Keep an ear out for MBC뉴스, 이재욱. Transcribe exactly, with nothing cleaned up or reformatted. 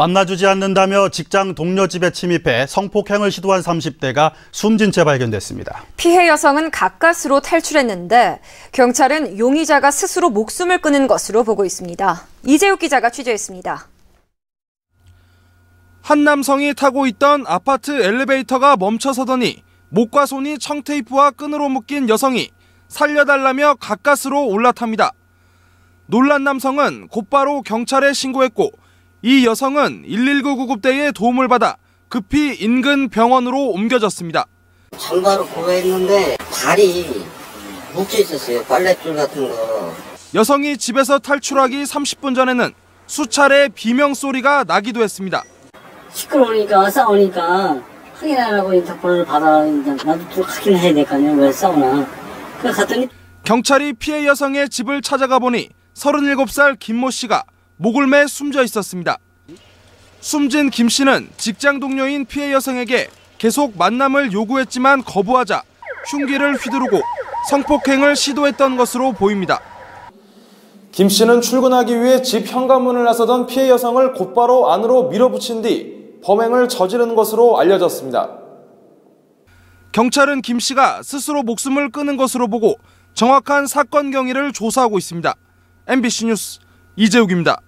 만나주지 않는다며 직장 동료 집에 침입해 성폭행을 시도한 삼십 대가 숨진 채 발견됐습니다. 피해 여성은 가까스로 탈출했는데 경찰은 용의자가 스스로 목숨을 끊은 것으로 보고 있습니다. 이재욱 기자가 취재했습니다. 한 남성이 타고 있던 아파트 엘리베이터가 멈춰서더니 목과 손이 청테이프와 끈으로 묶인 여성이 살려달라며 가까스로 올라탑니다. 놀란 남성은 곧바로 경찰에 신고했고 이 여성은 일일구 구급대의 도움을 받아 급히 인근 병원으로 옮겨졌습니다. 장바로 고려했는데 발이 묶여 있었어요. 빨랫줄 같은 거. 여성이 집에서 탈출하기 삼십 분 전에는 수차례 비명 소리가 나기도 했습니다. 시끄러우니까 싸우니까 확인하라고 인터폴을 받아 나도 좀 확인해야 되거든요. 왜 싸우나? 그래서 갔더니 경찰이 피해 여성의 집을 찾아가 보니 서른일곱 살 김모 씨가 목을 매 숨져 있었습니다. 숨진 김 씨는 직장 동료인 피해 여성에게 계속 만남을 요구했지만 거부하자 흉기를 휘두르고 성폭행을 시도했던 것으로 보입니다. 김 씨는 출근하기 위해 집 현관문을 나서던 피해 여성을 곧바로 안으로 밀어붙인 뒤 범행을 저지른 것으로 알려졌습니다. 경찰은 김 씨가 스스로 목숨을 끊은 것으로 보고 정확한 사건 경위를 조사하고 있습니다. 엠비씨 뉴스 이재욱입니다.